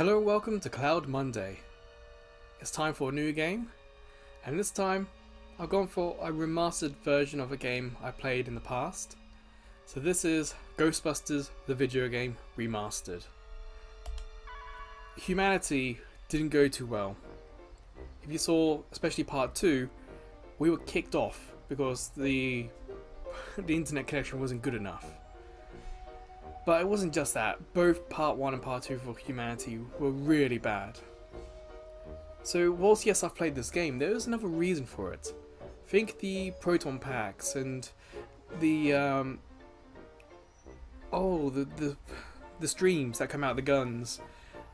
Hello, welcome to Cloud Monday. It's time for a new game, and this time I've gone for a remastered version of a game I played in the past. So this is Ghostbusters: The Video Game Remastered. Humanity didn't go too well. If you saw, especially part 2, we were kicked off because the internet connection wasn't good enough. But it wasn't just that, both part 1 and part 2 for humanity were really bad. So whilst yes I've played this game, there is another reason for it. Think the proton packs and the the streams that come out of the guns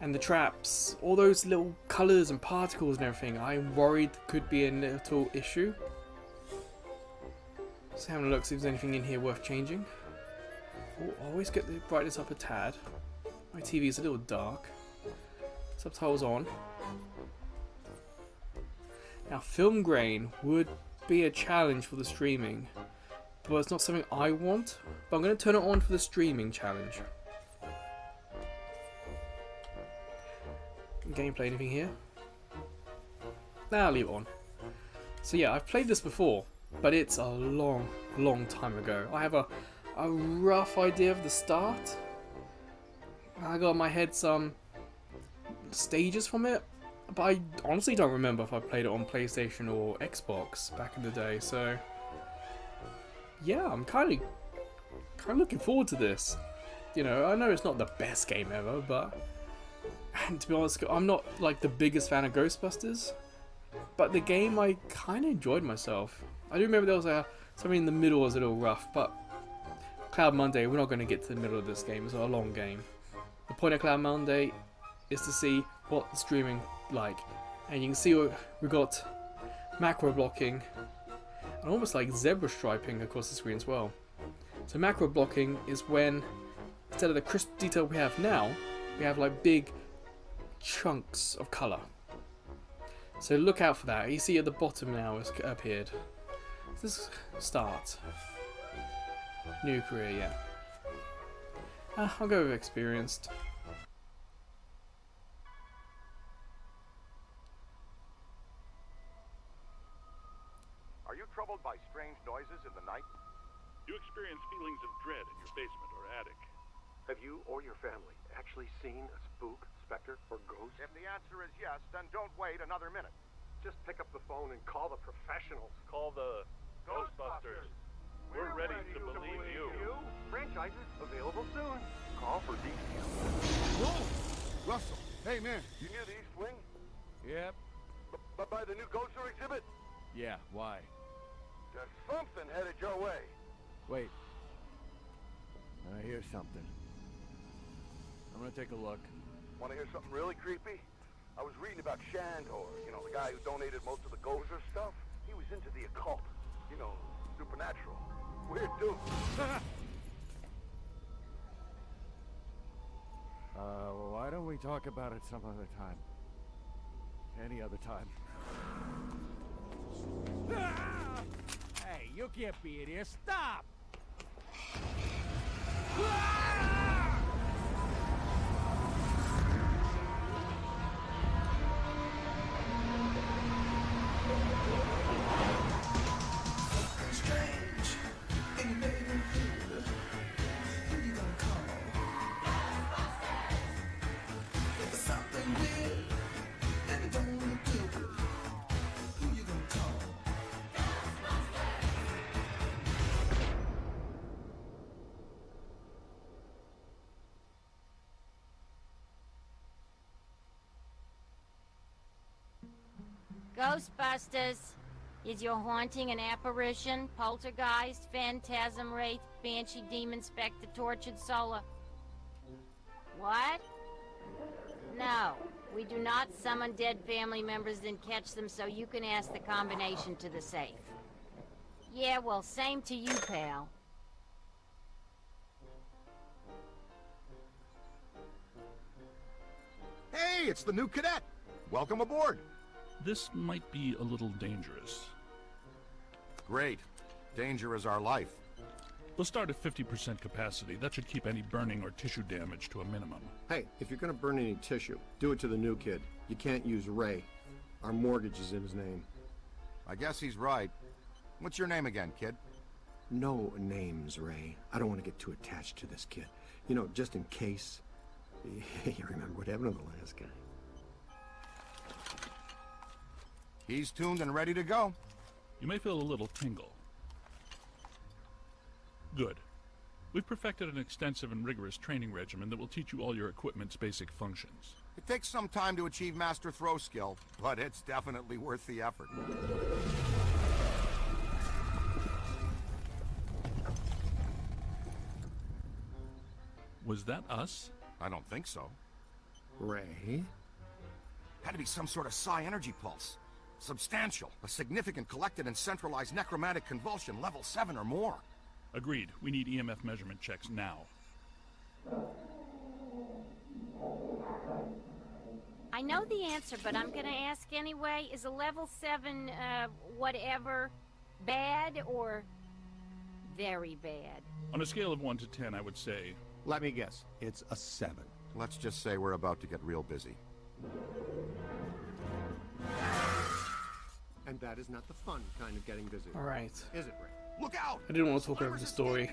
and the traps, all those little colours and particles and everything I'm worried could be a little issue. Just having a look, see if there's anything in here worth changing. Oh, I always get the brightness up a tad. My TV is a little dark. Subtitles on. Now, film grain would be a challenge for the streaming, but it's not something I want. But I'm going to turn it on for the streaming challenge. Gameplay, anything here? Nah, I'll leave it on. So yeah, I've played this before, but it's a long time ago. I have a rough idea of the start. I got in my head some stages from it, but I honestly don't remember if I played it on PlayStation or Xbox back in the day. So yeah, I'm kind of looking forward to this. You know, I know it's not the best game ever, but and to be honest, I'm not like the biggest fan of Ghostbusters, but the game I kind of enjoyed myself. I do remember there was something in the middle was a little rough, but Cloud Monday, we're not going to get to the middle of this game, it's a long game. The point of Cloud Monday is to see what the streaming like. And you can see we got macro blocking, and almost like zebra striping across the screen as well. So macro blocking is when, instead of the crisp detail we have now, we have like big chunks of colour. So look out for that. You see at the bottom now it's appeared. Let's start. New career, yeah. I'll go with experienced. Are you troubled by strange noises in the night? You experience feelings of dread in your basement or attic. Have you or your family actually seen a spook, specter, or ghost? If the answer is yes, then don't wait another minute. Just pick up the phone and call the professionals. Call the Ghostbusters. We're ready to believe you. Franchises available soon. Call for details. Whoa! Russell, hey man. You near the East Wing? Yep. But by the new Gozer exhibit? Yeah, why? There's something headed your way. Wait. I hear something. I'm gonna take a look. Wanna hear something really creepy? I was reading about Shandor, you know, the guy who donated most of the Gozer stuff. He was into the occult, you know, supernatural. Weird dude. Why don't we talk about it some other time? Any other time. Hey, you can't be in here. Stop! Ghostbusters, is your haunting an apparition, poltergeist, phantasm, wraith, banshee, demon, spectre, tortured soul? What? No, we do not summon dead family members and catch them, so you can ask the combination to the safe. Yeah, well, same to you, pal. Hey, it's the new cadet. Welcome aboard. This might be a little dangerous. Great. Danger is our life. We'll start at 50% capacity. That should keep any burning or tissue damage to a minimum. Hey, if you're gonna burn any tissue, do it to the new kid. You can't use Ray. Our mortgage is in his name. I guess he's right. What's your name again, kid? No names, Ray. I don't want to get too attached to this kid. You know, just in case. You remember what happened to the last guy. He's tuned and ready to go. You may feel a little tingle. Good. We've perfected an extensive and rigorous training regimen that will teach you all your equipment's basic functions. It takes some time to achieve master throw skill, but it's definitely worth the effort. Was that us? I don't think so. Ray? Had to be some sort of psi energy pulse. Substantial. A significant collected and centralized necromantic convulsion, level 7 or more. Agreed. We need EMF measurement checks now. I know the answer, but I'm gonna ask anyway. Is a level 7, whatever, bad or very bad? On a scale of 1 to 10, I would say... Let me guess. It's a 7. Let's just say we're about to get real busy. And that is not the fun kind of getting busy. All right. Is it, Rick? Look out! I didn't want to talk over the story.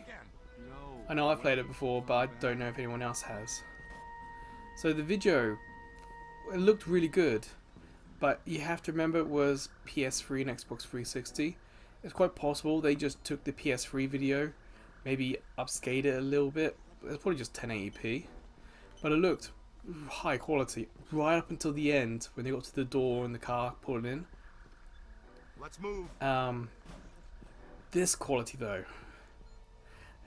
No, I know I've played it before, but I don't know if anyone else has. So the video, it looked really good, but you have to remember it was PS3 and Xbox 360. It's quite possible they just took the PS3 video, maybe upscaled it a little bit. It's probably just 1080p, but it looked high quality right up until the end when they got to the door and the car pulling in. Let's move. This quality though,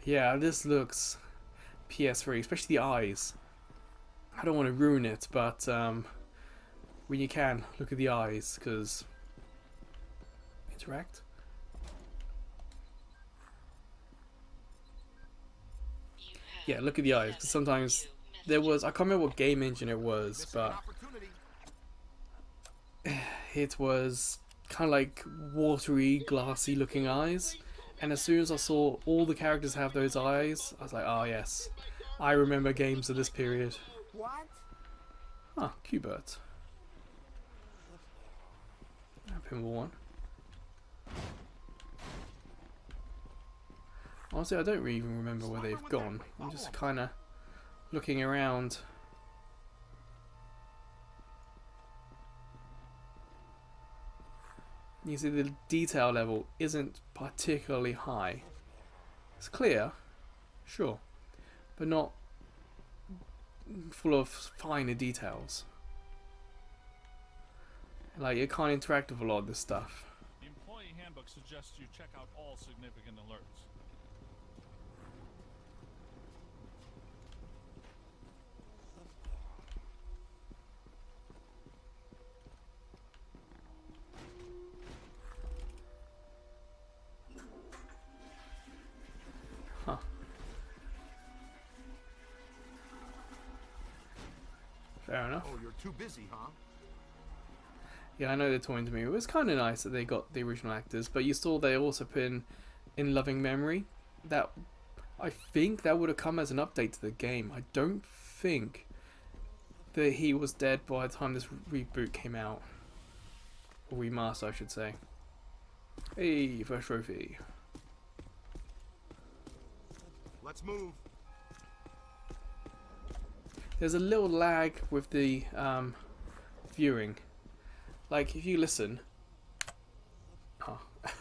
yeah, this looks PS3, especially the eyes. I don't want to ruin it, but when you can, look at the eyes, because interact. Yeah, look at the eyes. Cause sometimes there was, I can't remember what game engine it was, but it was kind of like watery, glassy looking eyes, and as soon as I saw all the characters have those eyes, I was like, oh yes, I remember games of this period. What? Ah, Q-Bert. Pinball one. Honestly, I don't even remember where they've gone. I'm just kind of looking around. You see the detail level isn't particularly high. It's clear, sure, but not full of finer details. Like, you can't interact with a lot of this stuff. The employee handbook suggests you check out all significant alerts. Fair enough. Oh, you're too busy, huh? Yeah, I know they're talking to me. It was kind of nice that they got the original actors, but you saw they also put in loving memory. That, I think that would have come as an update to the game. I don't think that he was dead by the time this reboot came out, or remaster, I should say. Hey, first trophy. Let's move. There's a little lag with the viewing. Like, if you listen... Oh.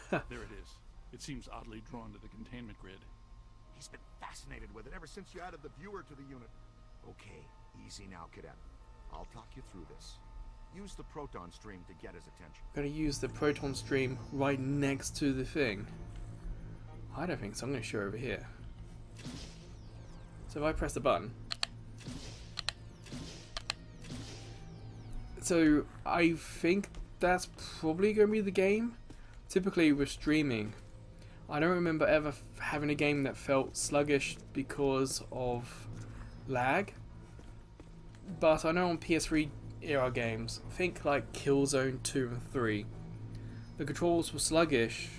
There it is. It seems oddly drawn to the containment grid. He's been fascinated with it ever since you added the viewer to the unit. Okay, easy now, cadet. I'll talk you through this. Use the proton stream to get his attention. I'm going to use the proton stream right next to the thing. I don't think so. I'm going to show over here. So if I press the button... So I think that's probably going to be the game. Typically with streaming, I don't remember ever having a game that felt sluggish because of lag. But I know on PS3 era games, think like Killzone 2 and 3, the controls were sluggish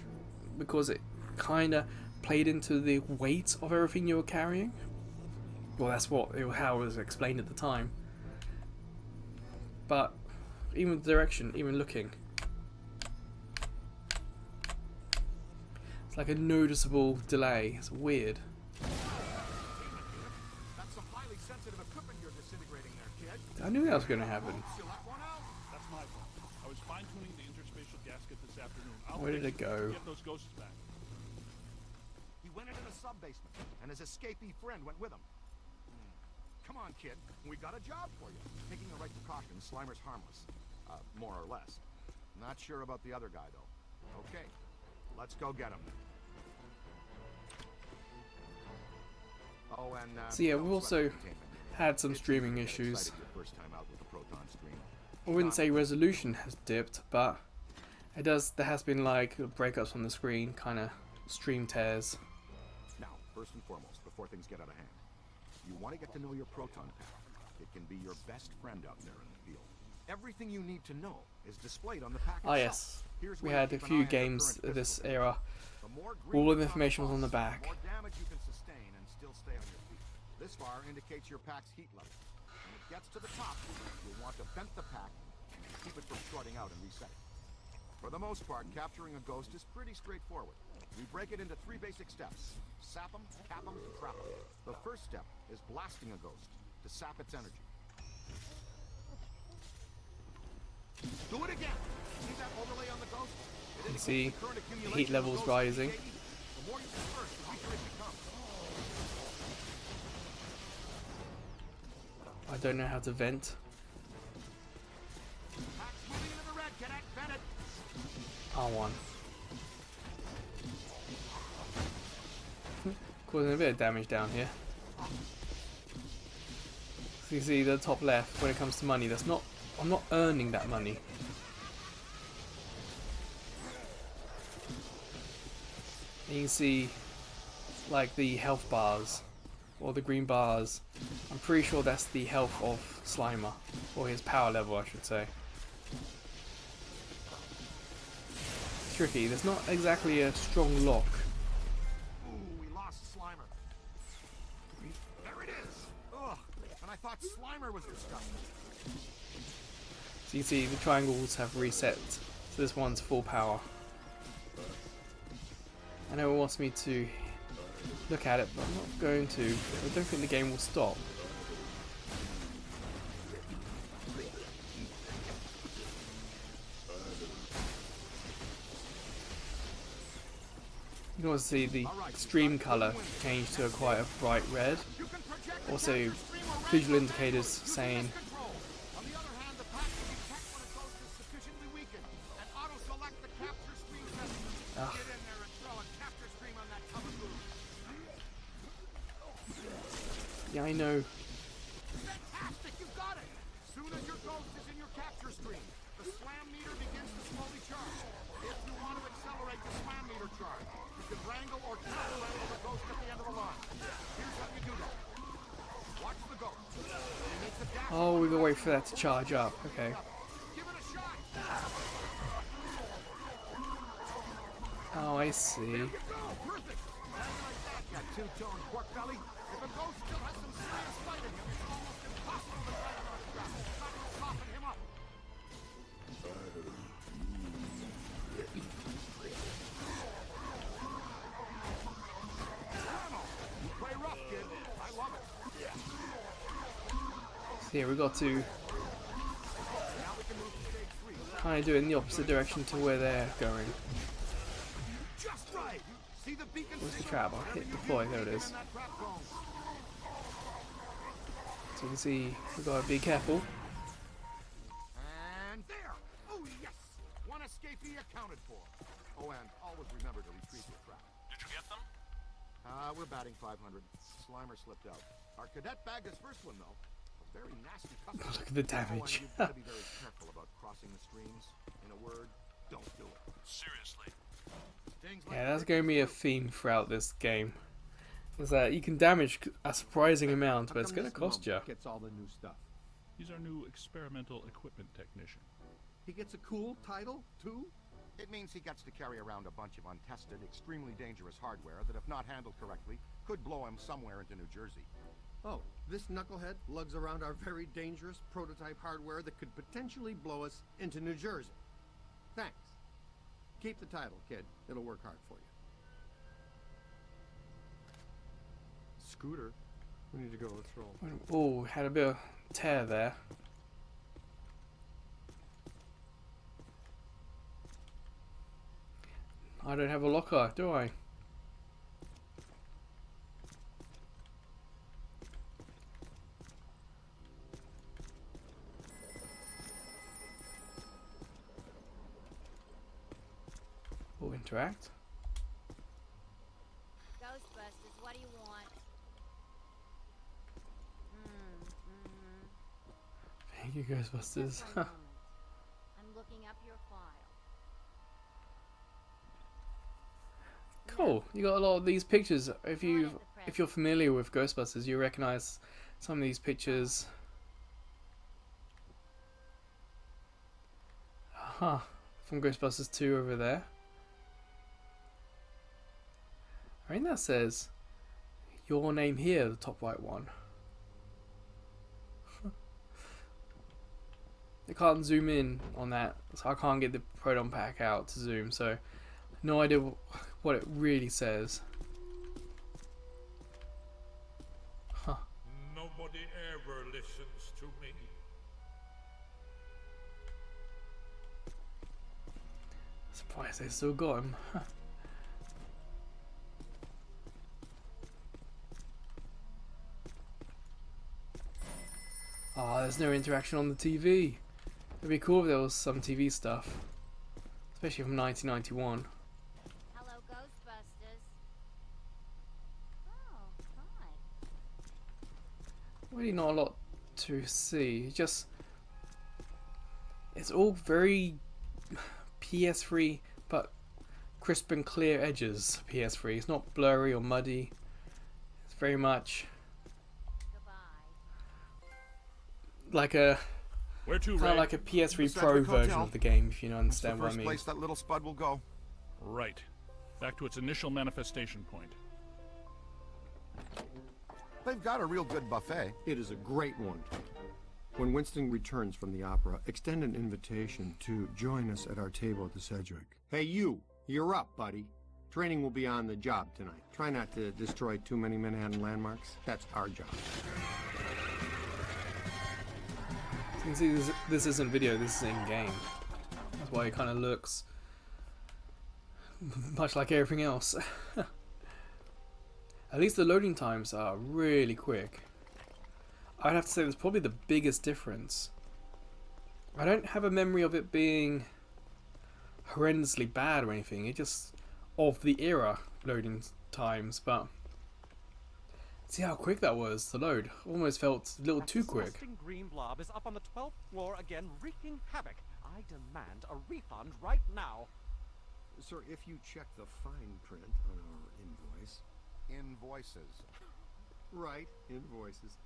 because it kind of played into the weight of everything you were carrying. Well, that's how it was explained at the time. But even the direction, even looking, it's like a noticeable delay. It's weird. That's some highly sensitive equipment you're disintegrating there, kid. I knew that was going to happen. That's my fault. I was fine-tuning the interspatial gasket this afternoon. Where did it go? Get those ghosts back. He went into the sub-basement, and his escapee friend went with him. Come on, kid. We got a job for you. Taking the right precaution, Slimer's harmless. More or less. Not sure about the other guy, though. Okay. Let's go get him. Oh, and... so, yeah, we've also had some streaming issues. I wouldn't say resolution has dipped, but it does. There has been, like, breakups on the screen, kind of stream tears. Now, first and foremost, before things get out of hand, you want to get to know your proton pack. It can be your best friend out there in the field. Everything you need to know is displayed on the pack itself. Ah, yes. We had a few games of this era. All of the information was on the back. The more damage you can sustain and still stay on your feet. This bar indicates your pack's heat level. When it gets to the top, you'll want to vent the pack and keep it from shorting out and resetting. For the most part, capturing a ghost is pretty straightforward. We break it into three basic steps. Sap them, cap them, and trap them. The first step is blasting a ghost to sap its energy. Do it again! See that overlay on the ghost? You can see the heat levels rising. The more you disperse, the weaker it becomes. I don't know how to vent. Pack's moving into the red, connect, vent it! R1. Causing a bit of damage down here. So you see the top left, when it comes to money, that's not, I'm not earning that money. And you can see like the health bars or the green bars. I'm pretty sure that's the health of Slimer, or his power level I should say. It's tricky, there's not exactly a strong lock. Slimer was disgusting. So you see the triangles have reset, so this one's full power. I know it wants me to look at it, but I'm not going to. I don't think the game will stop. You can also see the stream colour change to quite a bright red. Also, visual indicators saying yeah, I know. Fantastic, you got it. Soon as your ghost is in your capture stream, the slam meter begins to slowly charge. If you want to accelerate the slam meter charge, you can wrangle or counter-wrangle the ghost at the end of a line. Here's how you do that. Oh, we've got to wait for that to charge up. Okay. Oh, I see. Here we got to kind of do it in the opposite direction to where they're going. Where's the trap? I'll hit deploy, there it is. So you can see we've got to be careful. And there! Oh yes! One escapee accounted for. Oh, and always remember to retrieve your trap. Did you get them? We're batting 500. Slimer slipped out. Our cadet bagged his first one though. Very nasty. Look at the damage. You've got to be very careful about crossing the streams. In a word, don't do it. Seriously. Yeah, that's going to be a theme throughout this game. Is that you can damage a surprising amount, but it's going to cost you. Gets all the new stuff. He's our new experimental equipment technician. He gets a cool title too. It means he gets to carry around a bunch of untested, extremely dangerous hardware that, if not handled correctly, could blow him somewhere into New Jersey. Oh, this knucklehead lugs around our very dangerous prototype hardware that could potentially blow us into New Jersey. Thanks. Keep the title, kid. It'll work hard for you. Scooter? We need to go. Let's roll. Oh, had a bit of tear there. I don't have a locker, do I? Oh, interact. Ghostbusters, what do you want? Thank you, Ghostbusters. I'm looking up your file. Cool. You got a lot of these pictures. If you're familiar with Ghostbusters, you recognize some of these pictures. Huh. From Ghostbusters 2 over there. I mean, that says your name here, the top right one. I can't zoom in on that, so I can't get the proton pack out to zoom. So no idea what it really says. Huh. Nobody ever listens to me. Surprised they still got him. Huh. Oh, there's no interaction on the TV. It'd be cool if there was some TV stuff, especially from 1991. Really not a lot to see. It's just, it's all very PS3, but crisp and clear edges. PS3. It's not blurry or muddy. It's very much like a PS3 Pro version of the game, if you understand what I mean. That's the first place that little spud will go. Right, back to its initial manifestation point. They've got a real good buffet. It is a great one. When Winston returns from the opera, extend an invitation to join us at our table at the Sedgwick. Hey, you! You're up, buddy. Training will be on the job tonight. Try not to destroy too many Manhattan landmarks. That's our job. You can see this isn't video, this is in-game. That's why it kind of looks much like everything else. At least the loading times are really quick. I'd have to say that's probably the biggest difference. I don't have a memory of it being horrendously bad or anything. It's just of the era loading times, but see how quick that was to load. Almost felt a little too quick. That green blob is up on the 12th floor again, wreaking havoc. I demand a refund right now. Sir, if you check the fine print on our invoice. Invoices. Right, invoices.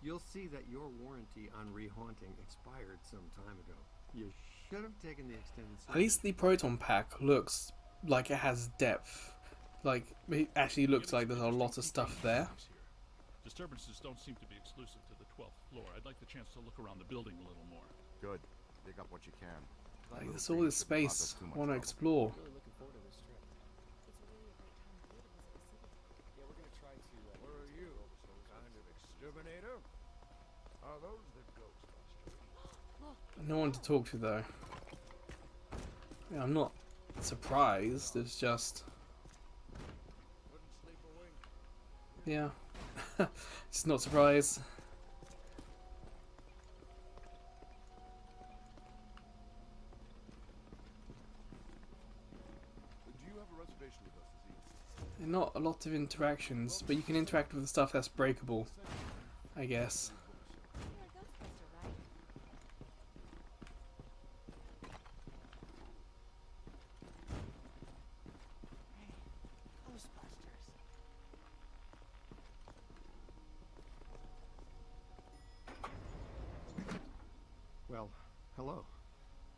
You'll see that your warranty on rehaunting expired some time ago. You should have taken the extended service. At least the proton pack looks like it has depth. Like, it actually looks like there's a lot of stuff there. Disturbances don't seem to be exclusive to the 12th floor. I'd like the chance to look around the building a little more. Good. Dig up what you can. Like, there's all this space I want to explore. No one to talk to though. Yeah, I'm not surprised, it's just... Yeah. Just not surprised. Not a lot of interactions, but you can interact with the stuff that's breakable, I guess. Well, hello.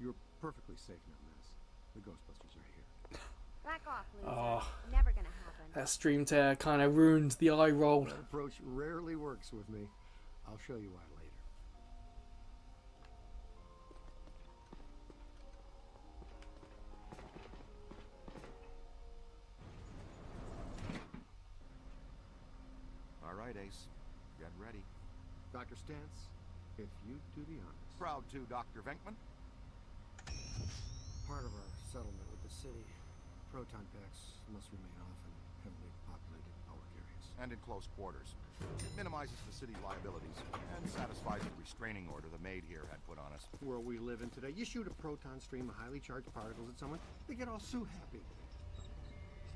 You're perfectly safe now, Miss. The Ghostbusters are here. Back off, loser. Oh, never gonna happen. That stream tear kind of ruined the eye roll. That approach rarely works with me. I'll show you why later. All right, Ace. Get ready. Dr. Stantz, if you do the honors. Proud to, Dr. Venkman. Part of our settlement with the city, proton packs must remain off in heavily populated power areas. And in close quarters. It minimizes the city's liabilities and satisfies the restraining order the maid here had put on us. World we live in today, you shoot a proton stream of highly charged particles at someone, they get all so happy.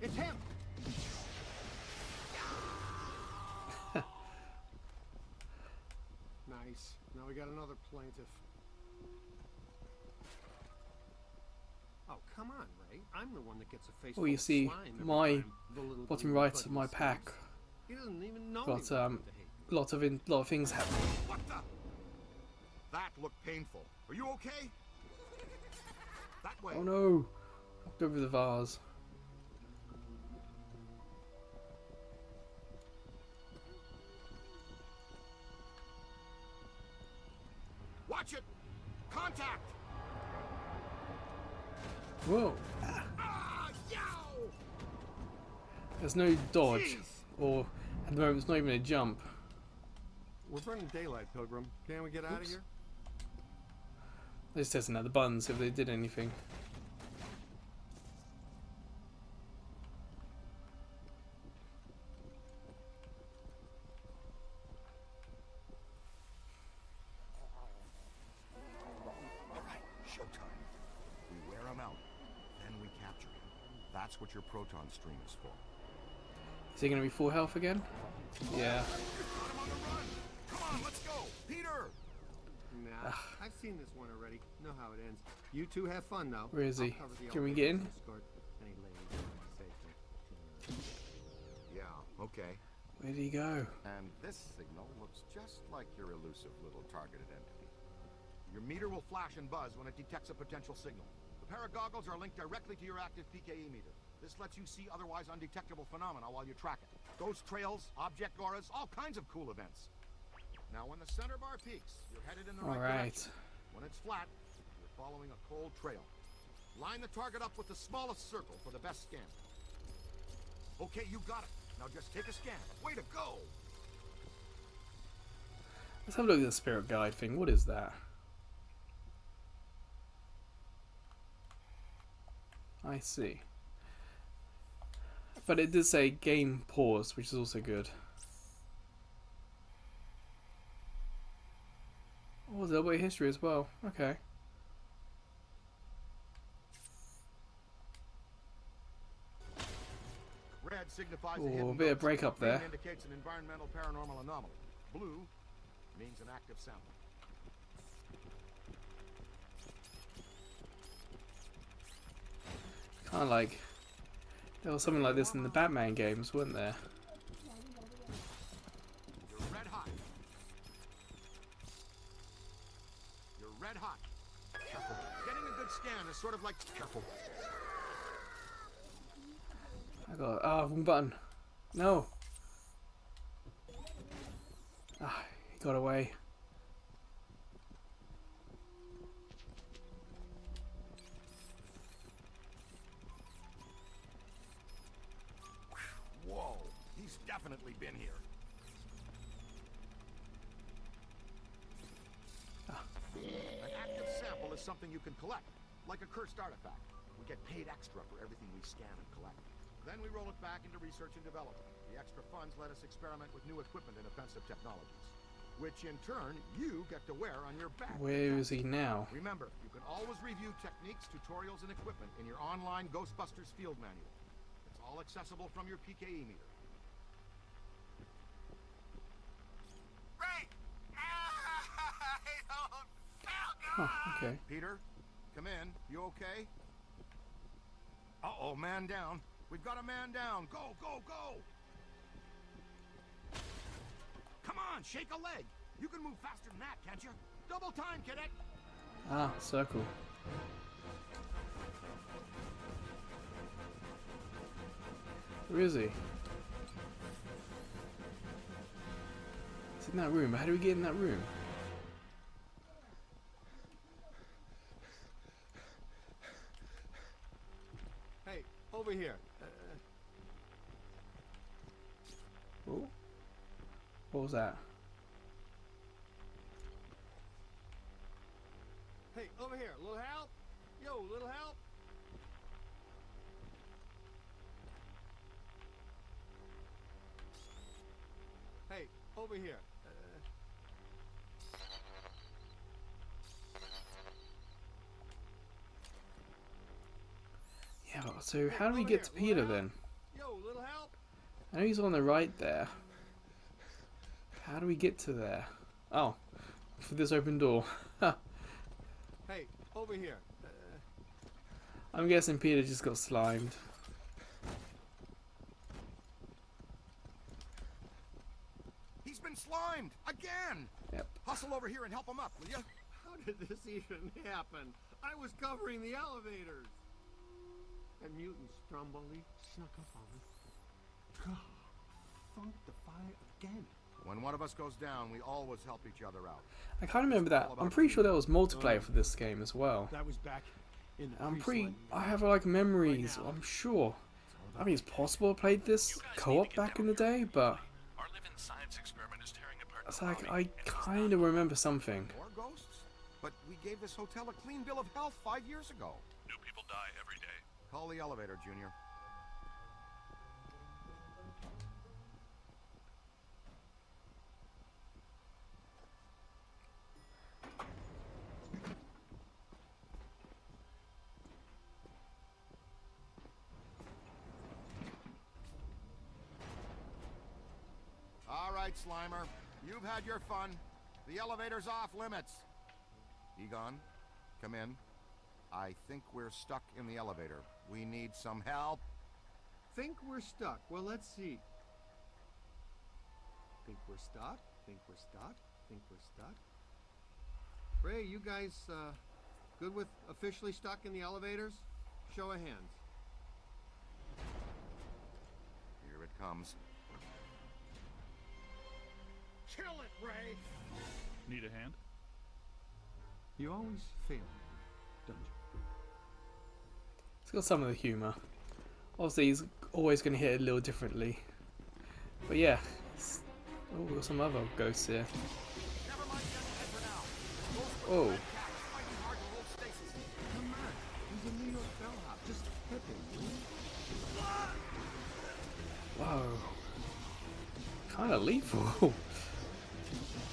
It's him! Nice. Now we got another plaintiff. Oh, come on, Ray. I'm the one that gets a face. Well, you see, my bottom right of my pack got a lot of things happening. What the? That looked painful. Are you okay? That way. Oh no! Knocked over the vase. Watch it! Contact! Whoa! Ah. There's no dodge, or at the moment it's not even a jump. We're burning daylight, Pilgrim. Can we get out of here? This doesn't have the buttons if they did anything. Your proton stream is full. Is he going to be full health again? Yeah. Come on, let's go, Peter. Nah, I've seen this one already. Know how it ends. You two have fun though. Where is he? Can we get in? Yeah. Okay. Where did he go? And this signal looks just like your elusive little targeted entity. Your meter will flash and buzz when it detects a potential signal. The paragoggles are linked directly to your active PKE meter. This lets you see otherwise undetectable phenomena while you track it. Ghost trails, object auras, all kinds of cool events. Now when the center bar peaks, you're headed in the right direction. When it's flat, you're following a cold trail. Line the target up with the smallest circle for the best scan. Okay, you got it. Now just take a scan. Way to go! Let's have a look at the spirit guide thing. What is that? I see. But it did say game pause, which is also good. Oh, there's a bit of history as well. Okay. Red signifies a bit of breakup there. Indicates an environmental paranormal anomaly. Blue means an active sample. Kind of like, there was something like this in the Batman games, weren't there? You're red hot. You're red hot. Careful. Getting a good scan is sort of like careful. I got wrong button. No. Ah, he got away. Definitely been here. An active sample is something you can collect, like a cursed artifact. We get paid extra for everything we scan and collect. Then we roll it back into research and development. The extra funds let us experiment with new equipment and offensive technologies, which in turn you get to wear on your back. Where is he now? Remember, you can always review techniques, tutorials, and equipment in your online Ghostbusters field manual. It's all accessible from your PKE meter. Oh, okay. Peter, come in. You okay? Uh-oh, man down. We've got a man down. Go, go, go! Come on, shake a leg. You can move faster than that, can't you? Double time, cadet. Ah, circle. Where is he? It's in that room. How do we get in that room? Hey, over here. Oh, what was that? Hey, over here, little help. Yo, little help. Hey, over here. Yeah, so how do we get to Peter then? Yo, little help. I know he's on the right there. How do we get to there? Oh, for this open door. Hey, over here. I'm guessing Peter just got slimed. He's been slimed again. Yep. Hustle over here and help him up, will you? How did this even happen? I was covering the elevators. And mutant Stromboli snuck up on me. God, funk the fire again. When one of us goes down, we always help each other out. I can't remember that. I'm pretty sure there was multiplayer for this game as well. That was back in the I have like memories, I'm sure. I mean, it's possible I played this co-op back in the day, but it's like I kind of remember something. More ghosts? But we gave this hotel a clean bill of health 5 years ago. New people die every day. Call the elevator, Junior. Slimer, you've had your fun. The elevator's off limits. Egon, come in. I think we're stuck in the elevator. We need some help. Think we're stuck? Well, let's see. Think we're stuck? Think we're stuck? Think we're stuck? Ray, you guys good with officially stuck in the elevators? Show of hands. Here it comes. Kill it, Ray! Need a hand? You always fail, don't you? It's got some of the humour. Obviously, he's always going to hit it a little differently. But yeah. Oh, we've got some other ghosts here. Never mind that for now. Oh. Come on, he's a New York bellhop. Just hit him. Wow. Kind of lethal.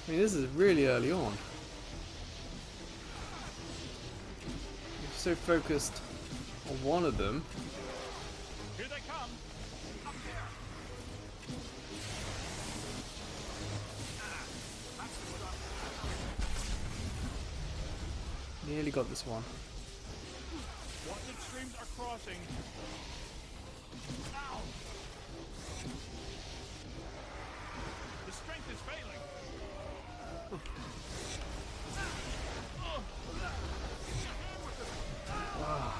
I mean, this is really early on. I'm so focused on one of them. Here they come. Up there. Nearly got this one. What extremes are crossing? Ow. The strength is failing. Wow.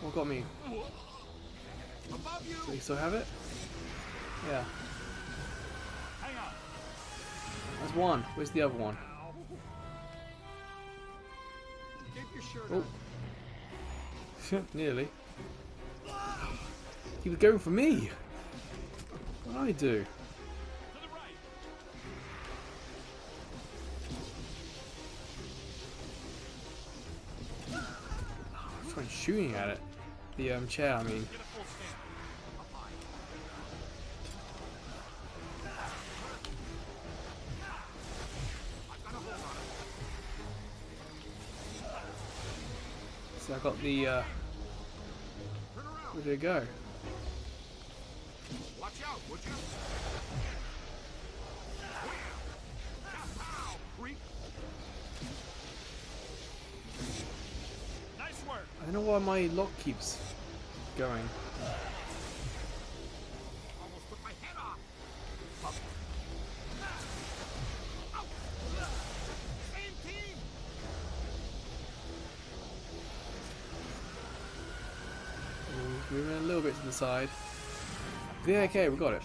What got me? Do you still have it? Yeah. That's one. Where's the other one? Oh. Nearly. He was going for me. What did I do? Shooting at it, the chair. I mean, so I got the. Where did it go? Watch out! Would you? I don't know why my lock keeps going. Almost put my head off. Same team. Ooh, we're in a little little bit to the side. Yeah, okay, we got it.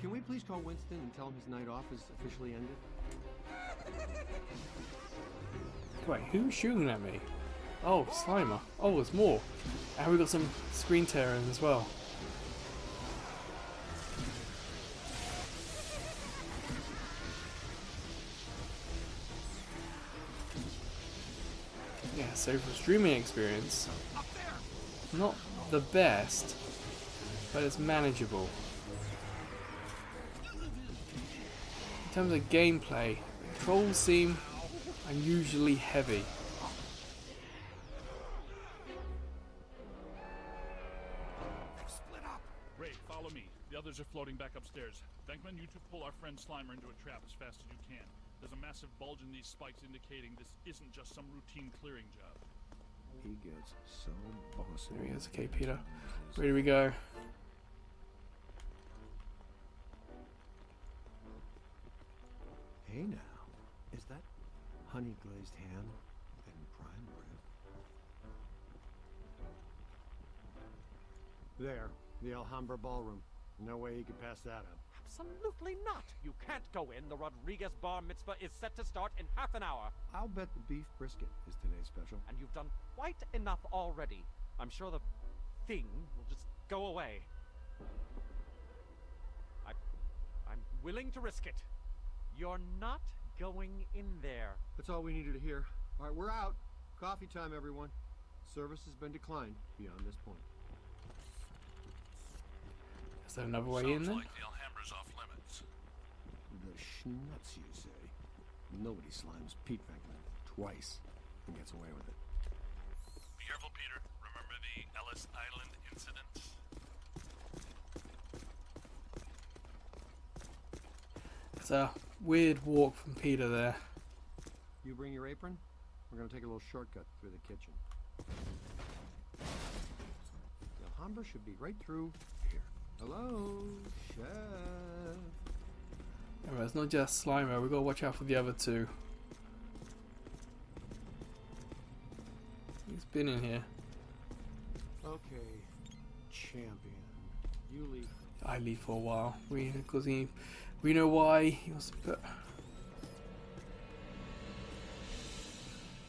Can we please call Winston and tell him his night off is officially ended? Wait, who's shooting at me? Oh, Slimer. Oh, there's more. And we got some screen tearing as well. Yeah, so for streaming experience, not the best, but it's manageable. In terms of gameplay, the controls seem unusually heavy. Split up. Ray, follow me. The others are floating back upstairs. Venkman, you two pull our friend Slimer into a trap as fast as you can. There's a massive bulge in these spikes indicating this isn't just some routine clearing job. He gets so bossy. There he is. Okay, Peter. Where do we go? Hey now, is that honey glazed ham and prime rib? There, the Alhambra Ballroom. No way you could pass that up. Absolutely not! You can't go in. The Rodriguez Bar Mitzvah is set to start in half an hour. I'll bet the beef brisket is today's special. And you've done quite enough already. I'm sure the thing will just go away. I'm willing to risk it. You're not going in there. That's all we needed to hear. All right, we're out. Coffee time, everyone. Service has been declined beyond this point. Is there another way in there? Sounds like the Alhambra's off limits. The schnutz, you say? Nobody slimes Pete Venkman twice and gets away with it. Be careful, Peter. Remember the Ellis Island incident? It's a weird walk from Peter there. You bring your apron? We're going to take a little shortcut through the kitchen. The Alhambra should be right through here. Hello, chef. Anyway, it's not just Slimer. We've got to watch out for the other two. He's been in here. Okay, champion. You leave. I leave for a while. We know why he wants to put...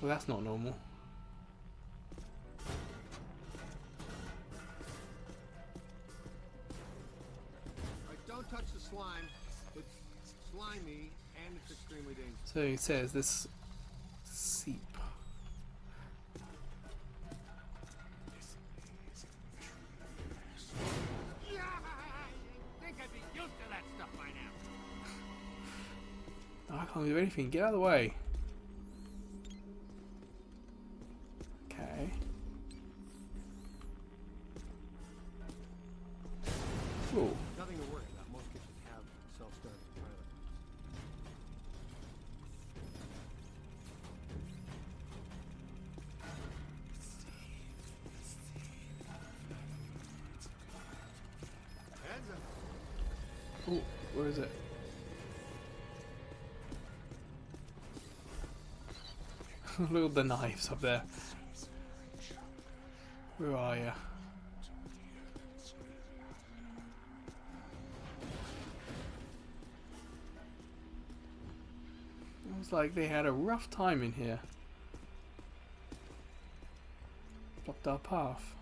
Well, that's not normal. Right, don't touch the slime. It's slimy and it's extremely dangerous. So he says this seep. I can't do anything. Get out of the way. Okay. Cool. Nothing to worry about. Most kitchens have self-starting toilets. Heads up. Ooh, where is it? Look at the knives up there. Where are you? It was like they had a rough time in here. Blocked our path.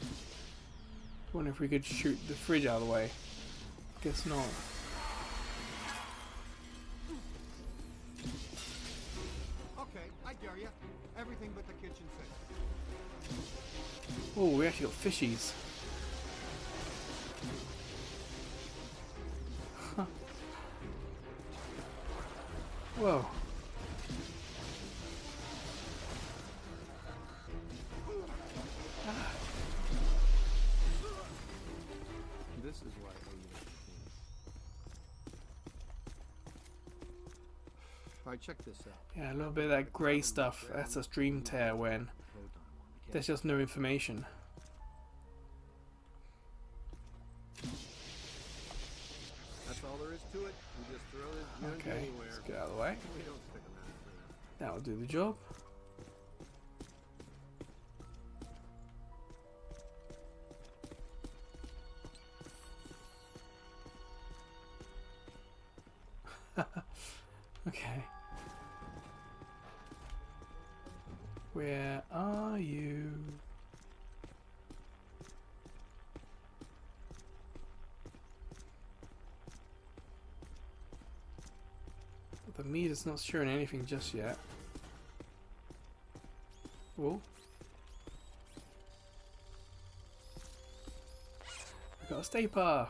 I wonder if we could shoot the fridge out of the way. Guess not. Everything but the kitchen sink. Oh, we actually got fishies. Whoa. This is why I check this out. Yeah, a little bit of that grey stuff. That's a stream tear when there's just no information. That's all there is to it. You just throw it anywhere. Get out of the way. That'll do the job. Okay. Where are you? The meter's not showing anything just yet. Whoa. I've got a Stay Puft.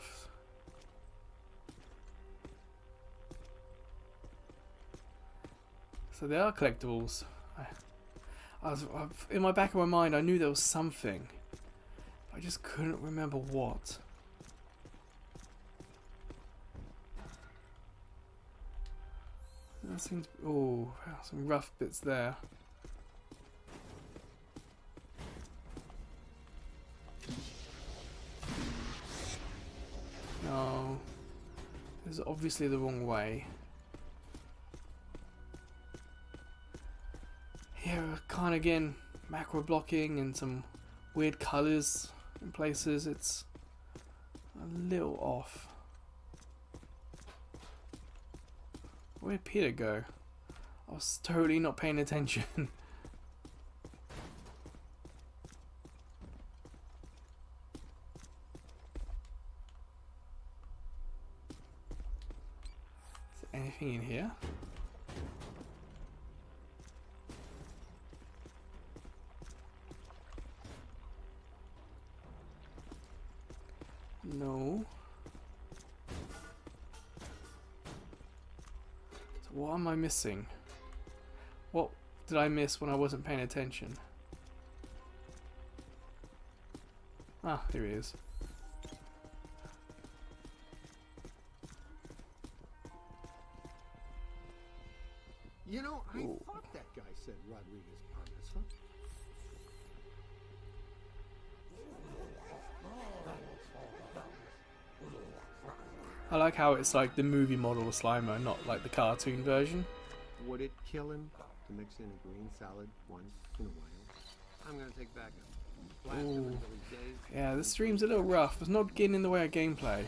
So they are collectibles. I was in my back of my mind, I knew there was something. I just couldn't remember what. That seems... Oh, some rough bits there. No. This is obviously the wrong way. Kind of again, macro blocking and some weird colours in places. It's a little off. Where did Peter go? I was totally not paying attention. Is there anything in here? No. So what am I missing? What did I miss when I wasn't paying attention? Ah, here he is. You know, I thought that guy said Rodriguez Panessa. I like how it's like the movie model of Slimer, not like the cartoon version. Would it kill him to mix in a green salad once in a while? I'm gonna take back up. Ooh. Yeah, this stream's a little rough. It's not getting in the way of gameplay.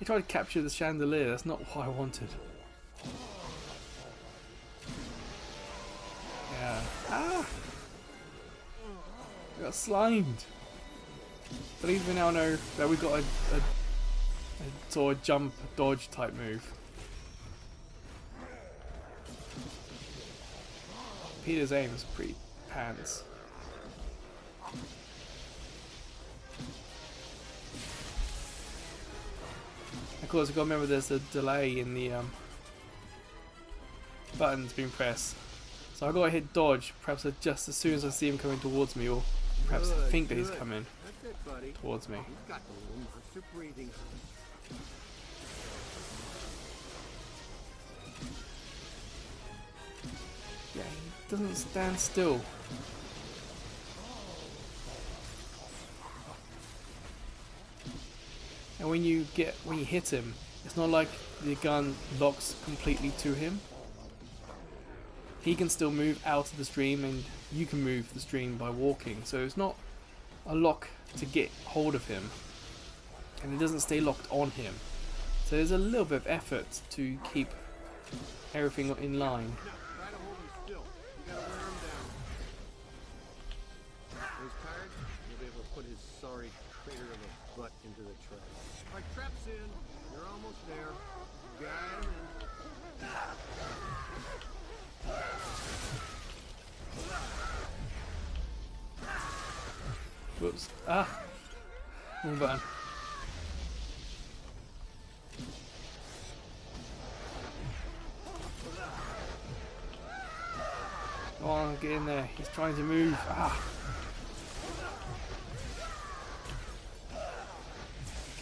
He tried to capture the chandelier, that's not what I wanted. Yeah. Ah! We got slimed! But even we now know that we've got a sort of jump, dodge type move. Peter's aim is pretty pants. Of course, I've got to remember there's a delay in the buttons being pressed. So I've got to hit dodge, perhaps just as soon as I see him coming towards me, or perhaps I think that he's coming towards me. Yeah, he doesn't stand still. And when you hit him, it's not like the gun locks completely to him. He can still move out of the stream, and you can move the stream by walking. So it's not a lock to get hold of him, and it doesn't stay locked on him. So there's a little bit of effort to keep everything in line. Whoops. Ah! Wrong button. Come on, get in there. He's trying to move. Ah!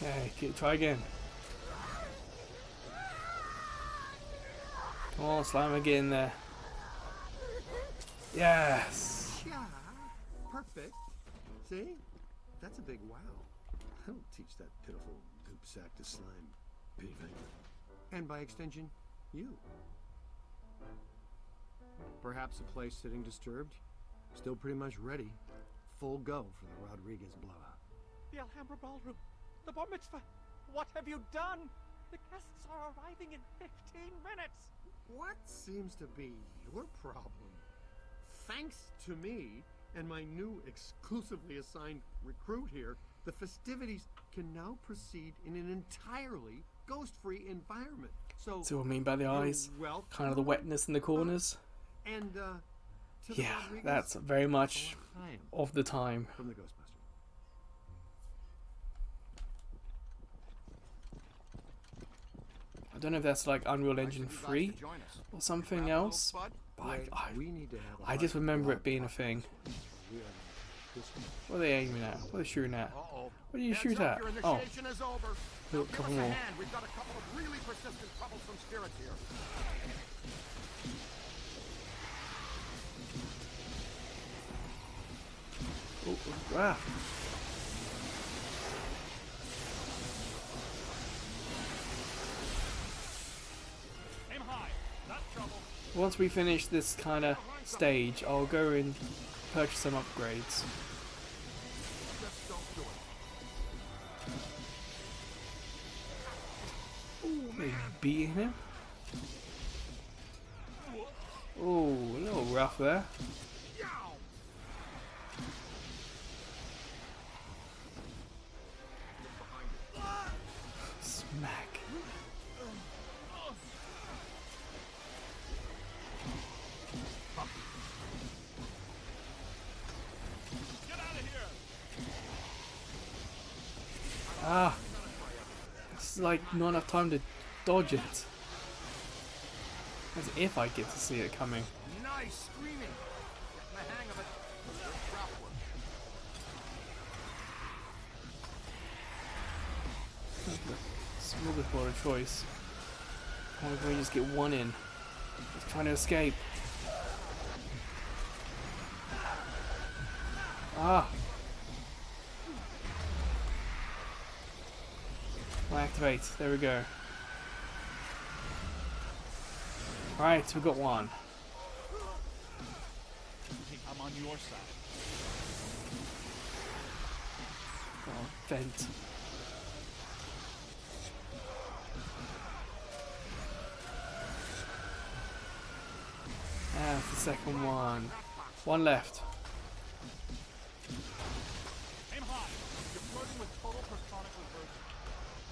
Okay, try again. Come on, Slimer, get in there. Yes! Yeah, perfect. See? That's a big wow. I don't teach that pitiful goop sack to slime, Peter. And by extension, you. Perhaps a place sitting disturbed. Still pretty much ready. Full go for the Rodriguez blowout. The Alhambra Ballroom. The Bar Mitzvah. What have you done? The guests are arriving in 15 minutes. What seems to be your problem? Thanks to me and my new exclusively assigned recruit here, the festivities can now proceed in an entirely ghost-free environment. So, see what I mean by the eyes? Kind of the wetness in the corners. And, yeah, that's very much of the time. From the Ghostbusters. I don't know if that's like Unreal Engine 3 or something else, but I just remember it being a thing. What are they aiming at? What are they shooting at? What do you shoot at? Oh, look, couple more. We've got a couple of really persistent, troublesome spirits here. Oh, wow. Once we finish this kind of stage, I'll go and purchase some upgrades. Oh, maybe beating him. Oh, a little rough there. Ah, it's like not enough time to dodge it. As if I get to see it coming. Nice screaming. Get the hang of it. It's a little bit more of a choice. How can we just get one in? Just trying to escape. Ah. Activate, there we go. Alright, we got one. I'm on your side. Oh, vent. That's the second one. One left. Aim high. You're flirting with total personic reversion.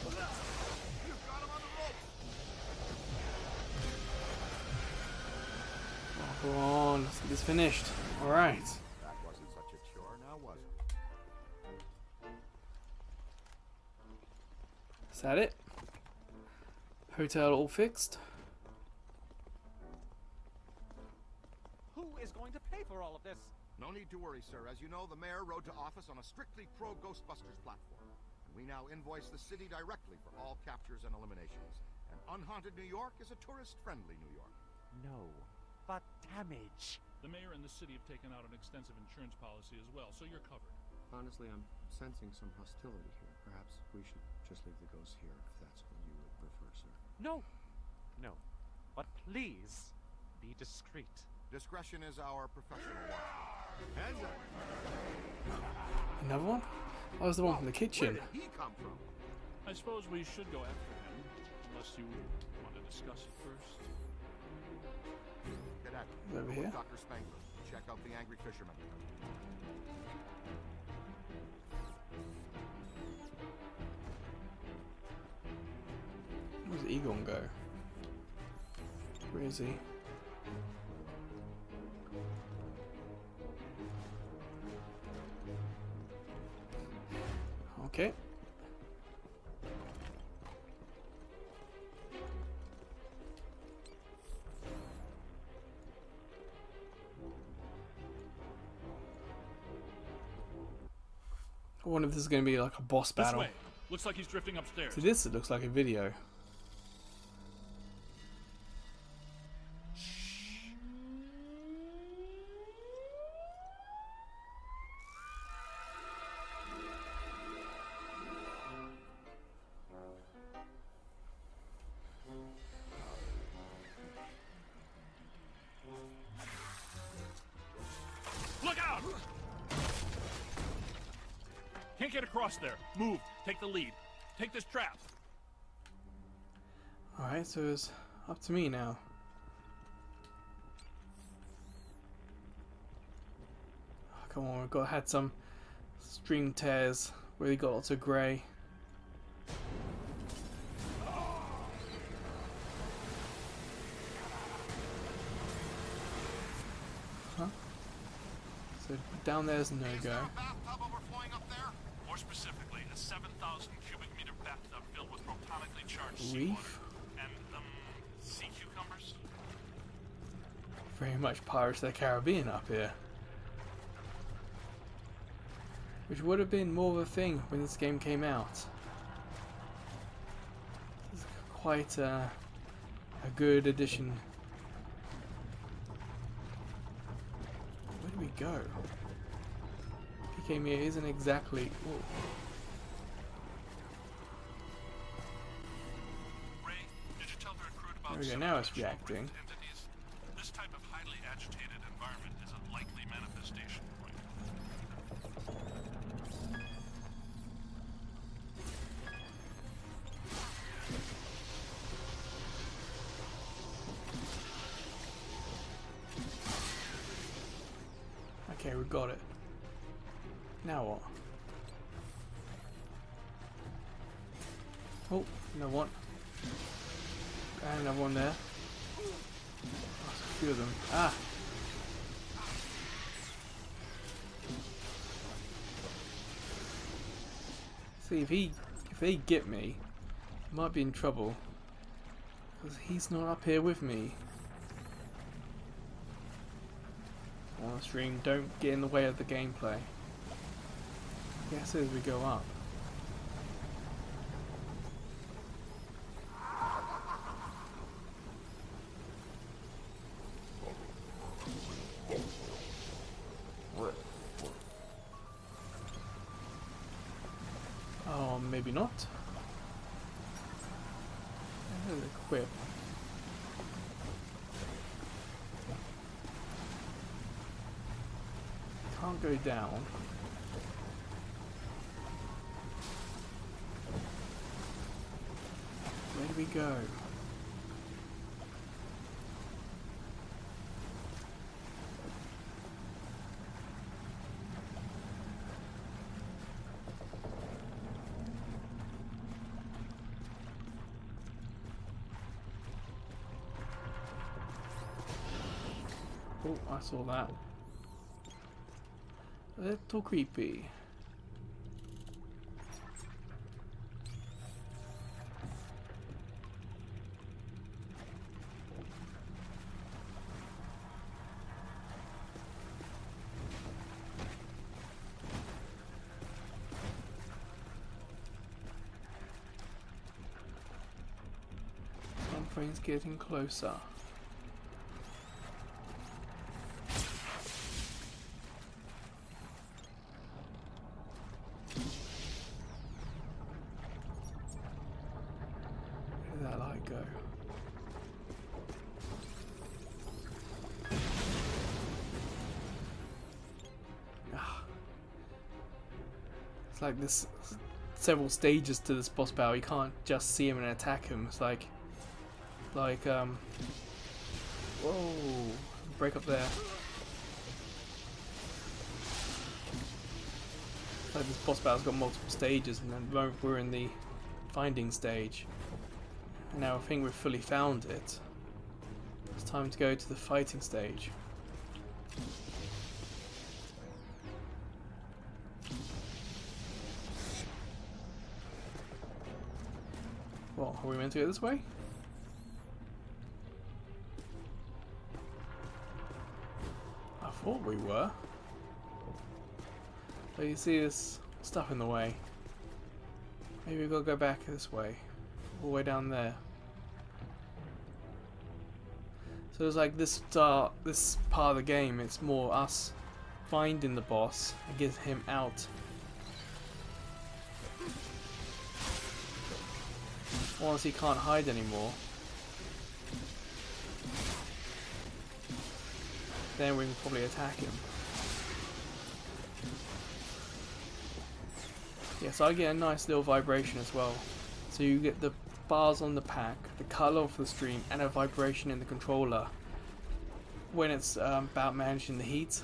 You've got him on the rope. Oh, go on, let's get this finished. All right. That wasn't such a chore, now was it? Is that it? Hotel all fixed. Who is going to pay for all of this? No need to worry, sir. As you know, the mayor rode to office on a strictly pro-Ghostbusters platform. We now invoice the city directly for all captures and eliminations. And unhaunted New York is a tourist-friendly New York. No, but damage. The mayor and the city have taken out an extensive insurance policy as well, so you're covered. Honestly, I'm sensing some hostility here. Perhaps we should just leave the ghosts here if that's what you would prefer, sir. No, no, but please be discreet. Discretion is our professional watch. Heads up. Another one? I was the one from the kitchen. Where did he come from? I suppose we should go after him, unless you want to discuss it first. Get out. Over here. Dr. Spangler, check out the angry fisherman. Where's Egon go? Where is he? Okay. I wonder if this is going to be like a boss battle. This way. Looks like he's drifting upstairs. To this, it looks like a video. get across there. Move. Take the lead. Take this trap. Alright, so it's up to me now. Oh, come on, we've got had some string tears where they got lots of grey. So down there's no go. Is there a bathtub overflowing up there? More specifically, a 7,000 cubic meter bathtub filled with protonically charged seawater and sea cucumbers. Very much Pirates of the Caribbean up here, which would have been more of a thing when this game came out. This is quite a good addition. We go. PKE isn't exactly. Ray, did you tell the recruit about there we go. Now it's reacting. This type of highly agitated environment is a likely manifestation point. Okay, we got it. Now what? Oh, another one. And another one there. Oh, a few of them. Ah! See, if they get me, I might be in trouble. Because he's not up here with me. On the stream, don't get in the way of the gameplay. Guess as we go up. Oh, maybe not. There's a quip. Can't go down. Where do we go? Oh, I saw that. A little creepy. Something's getting closer. It's like there's several stages to this boss battle. You can't just see him and attack him. It's like whoa, break up there. It's like this boss battle's got multiple stages, and at the moment we're in the finding stage. And now I think we've fully found it. It's time to go to the fighting stage. What, are we meant to go this way? I thought we were. But you see this stuff in the way. Maybe we've got to go back this way. All the way down there. So it's like this part of the game, it's more us finding the boss and getting him out. Once he can't hide anymore, then we can probably attack him. Yeah, so I get a nice little vibration as well. So you get the bars on the pack, the colour of the stream, and a vibration in the controller when it's about managing the heat.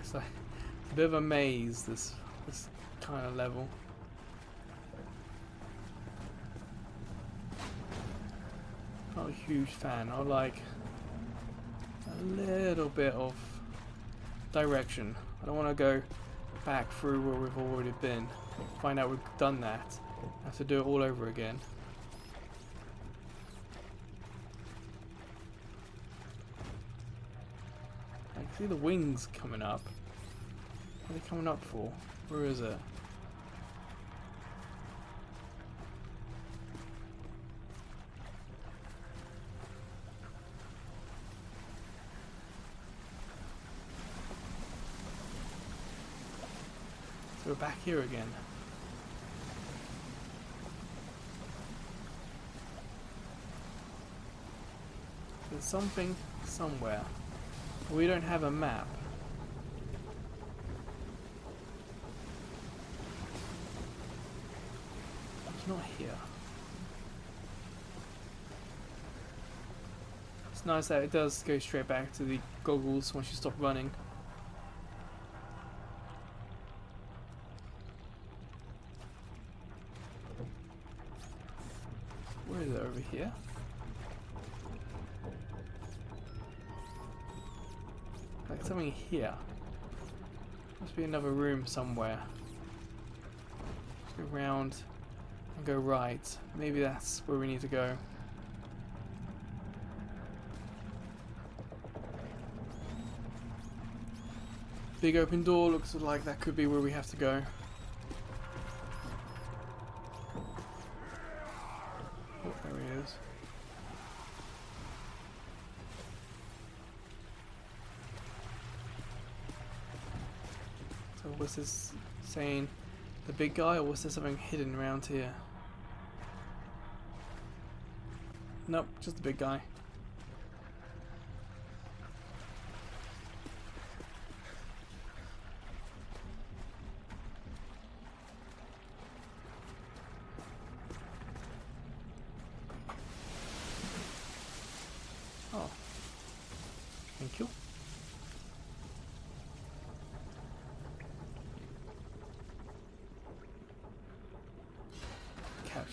It's like a bit of a maze, this kind of level. Not a huge fan. I like a little bit of direction. I don't want to go back through where we've already been, find out we've done that, have to do it all over again. See the wings coming up. What are they coming up for? Where is it? So we're back here again. There's something somewhere. We don't have a map. It's not here. It's nice that it does go straight back to the goggles once you stop running. Where is it? Over here? Something here. Must be another room somewhere. Let's go round and go right. Maybe that's where we need to go. Big open door, looks like that could be where we have to go. Oh, there he is. What's this saying? The big guy, or was there something hidden around here? Nope, just the big guy. Oh. Thank you.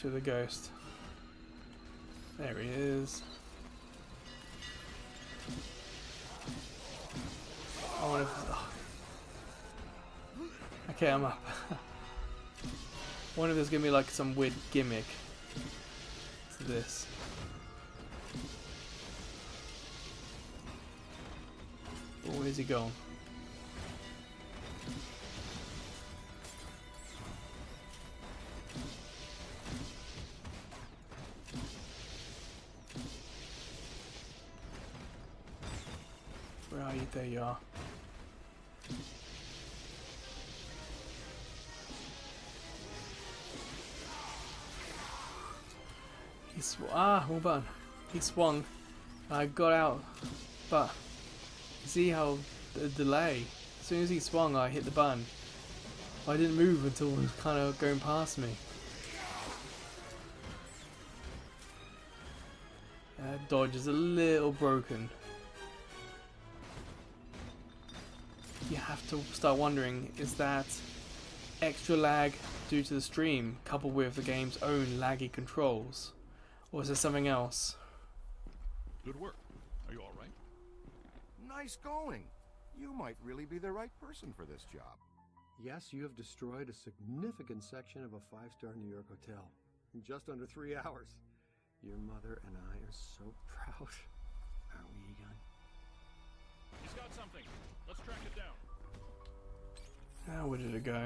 To the ghost. There he is. I wonder if, oh. Okay, I'm up. I wonder if there's gonna be like some weird gimmick to this. Oh, where's he gone? There you are. He swung. Ah, well done. He swung. I got out. But see how the delay. As soon as he swung, I hit the button. I didn't move until he was kind of going past me. That dodge is a little broken. You have to start wondering, is that extra lag due to the stream coupled with the game's own laggy controls, or is there something else? Good work. Are you all right? Nice going. You might really be the right person for this job. Yes, you have destroyed a significant section of a five-star New York hotel in just under 3 hours. Your mother and I are so proud. Aren't we, Egon? He's got something. Let's track it down. Now where did it go?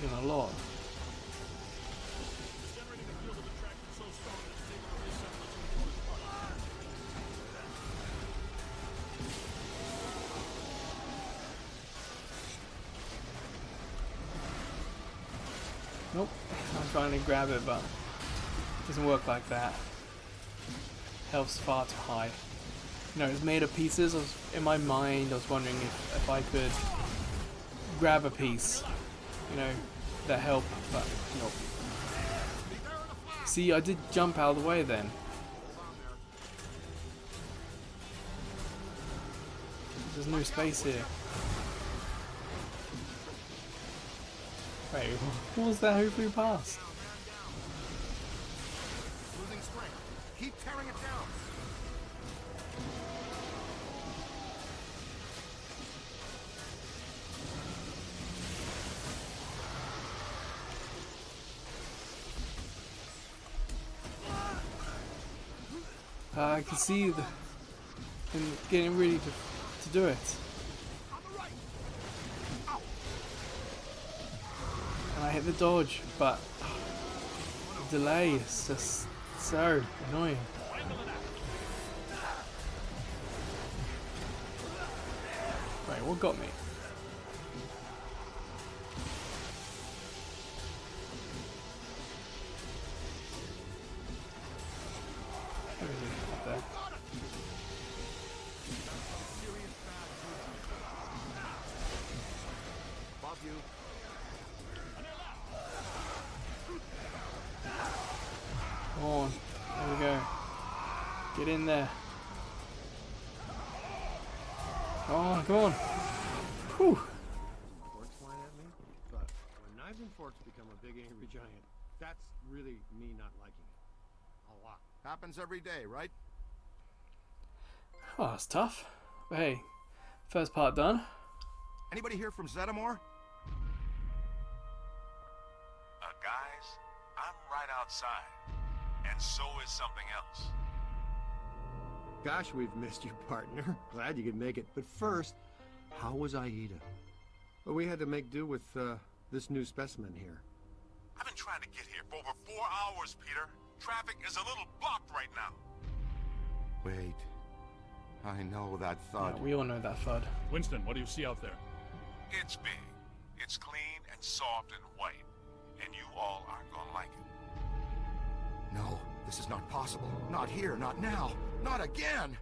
taken a lot. Nope, I'm trying to grab it, but it doesn't work like that. Health's far too high. You know, it's made of pieces. In my mind, I was wondering if I could grab a piece, you know, that helped, but nope. See, I did jump out of the way then. There's no space here. Wait, what was that? Who flew past? Losing strength. Keep tearing it down. I can see the getting ready to do it. I hit the dodge, but the delay is just so annoying. Right, what got me? Where is it? Up there. Come on, there we go. Get in there. Oh, come on. Whew. Forks flying at me, but when knives and forks become a big angry giant, that's really me not liking it. A lot. Happens every day, right? Oh, that's tough. But hey, first part done. Anybody here from Zetamore? Guys, I'm right outside. And so is something else. Gosh, we've missed you, partner. Glad you could make it. But first, how was Aida? Well, we had to make do with this new specimen here. I've been trying to get here for over 4 hours, Peter. Traffic is a little blocked right now. Wait. I know that thud. Yeah, we all know that thud. Winston, what do you see out there? It's big. It's clean and soft and white. And you all aren't gonna like it. No, this is not possible. Not here, not now, not again!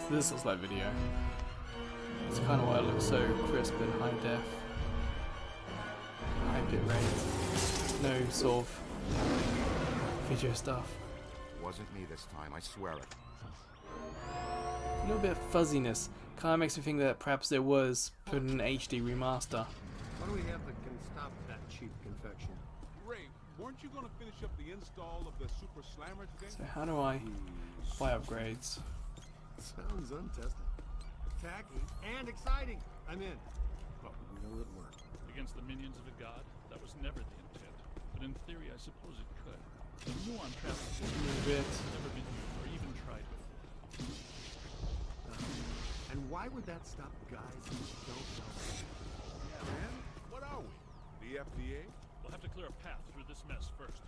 So this looks like video. It's kind of why it looks so crisp and high def. High bit rate. No sort of video stuff. Wasn't me this time, I swear it. A little bit of fuzziness kind of makes me think that perhaps there was put in an HD remaster. Why do we have that can stop that cheap confection? Ray, weren't you going to finish up the install of the Super Slammer today? So how do I buy upgrades? Sounds untested. Tacky and exciting. I'm in. But we know it worked. Against the minions of a god, that was never the intent. But in theory, I suppose it could. The Muon trap has never been used or even tried before. And why would that stop guys who don't know? Yeah, man. What are we? The FDA? We'll have to clear a path through this mess first.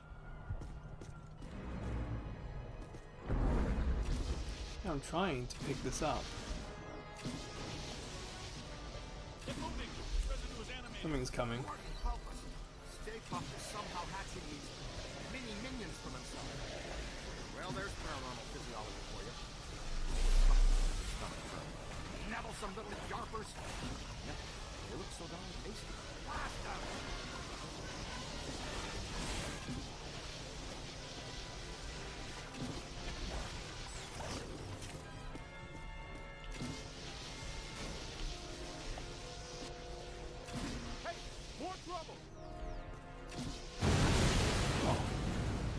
I'm trying to pick this up. Get moving. Something's coming. Stay Puft is somehow hatching these minions from himself. Well, there's paranormal physiology for you. Neville, some little yarpers. Yep, they look so darn tasty. Blast them! Hey, more trouble!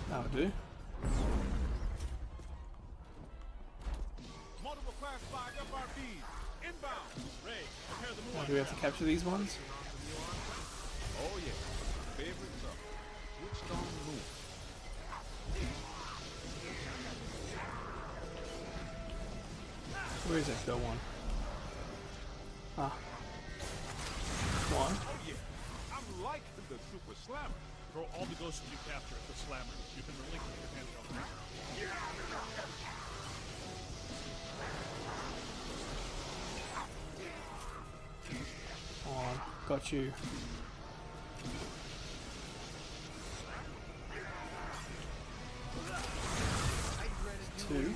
That'll do. Multiple class 5 FRBs inbound. Ray, prepare the Muon. Do we have to capture these ones? Oh yeah. Favorite stuff. Which don't move. reason still won. Ah. One. Oh yeah. I'm like the Super Slammer. Throw all the ghosts you capture at the Slammer. You can release your hand on them. Come on. Got you. Two.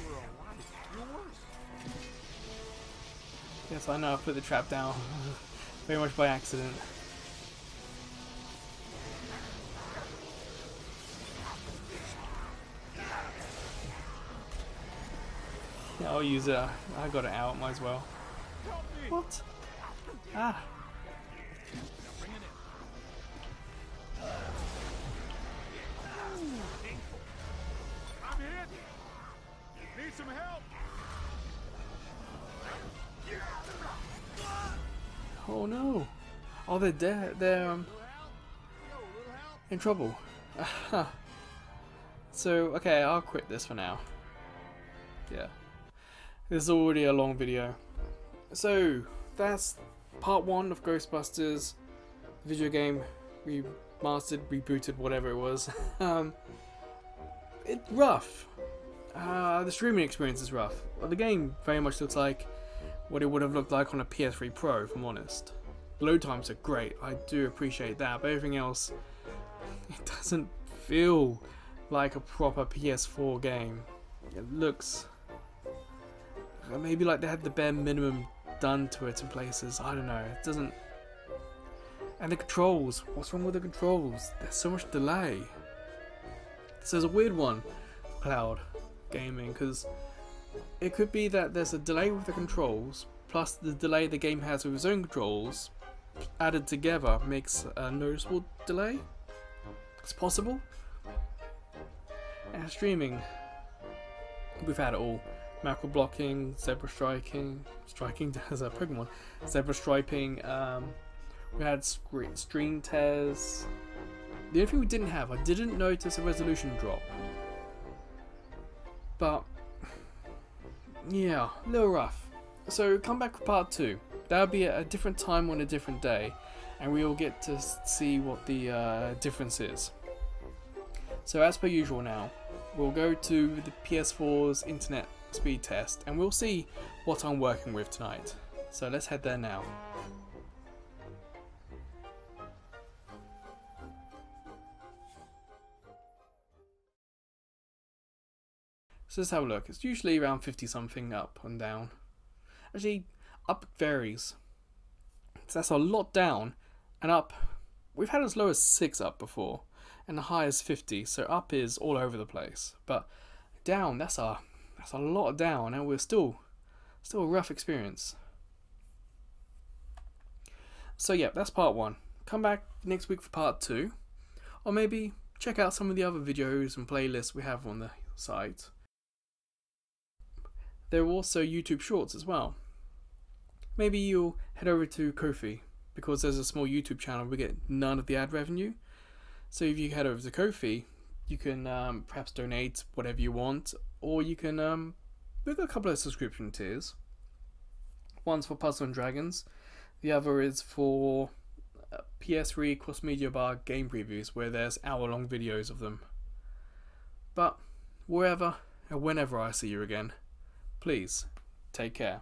Yes, I know I put the trap down very much by accident. Yeah, I'll use it. I got it out, might as well. What? Ah. Some help. Oh no! Oh, they're dead. They're in trouble. So okay, I'll quit this for now. Yeah, this is already a long video. So that's part one of Ghostbusters video game remastered, rebooted, whatever it was. It's rough. The streaming experience is rough. Well, the game very much looks like what it would have looked like on a PS3 Pro, if I'm honest. Load times are great, I do appreciate that, but everything else, it doesn't feel like a proper PS4 game. It looks maybe like they had the bare minimum done to it in places, I don't know, it doesn't. And the controls, what's wrong with the controls? There's so much delay. So there's a weird one for Cloud Gaming, because it could be that there's a delay with the controls plus the delay the game has with its own controls added together makes a noticeable delay. It's possible. And streaming, we've had it all. Macro blocking, zebra striking as a Pokemon, zebra striping, we had screen tears. The only thing we didn't have, I didn't notice a resolution drop. But yeah, a little rough. So come back for part two. That'll be at a different time on a different day, and we will get to see what the difference is. So as per usual now, we'll go to the PS4's internet speed test, and we'll see what I'm working with tonight. So let's head there now. So let's have a look. It's usually around 50 something up and down. Actually, up varies. So that's a lot down, and up. We've had as low as 6 up before, and the high is 50. So up is all over the place. But down, that's a lot down, and we're still a rough experience. So yeah, that's part one. Come back next week for part two, or maybe check out some of the other videos and playlists we have on the site. There are also YouTube Shorts as well. Maybe you'll head over to Ko-fi, because there's a small YouTube channel, we get none of the ad revenue. So if you head over to Ko-fi, you can perhaps donate whatever you want, or you can, we've got a couple of subscription tiers. One's for Puzzle and Dragons, the other is for PS3 Cross Media Bar game previews, where there's hour-long videos of them. But wherever and whenever I see you again, please take care.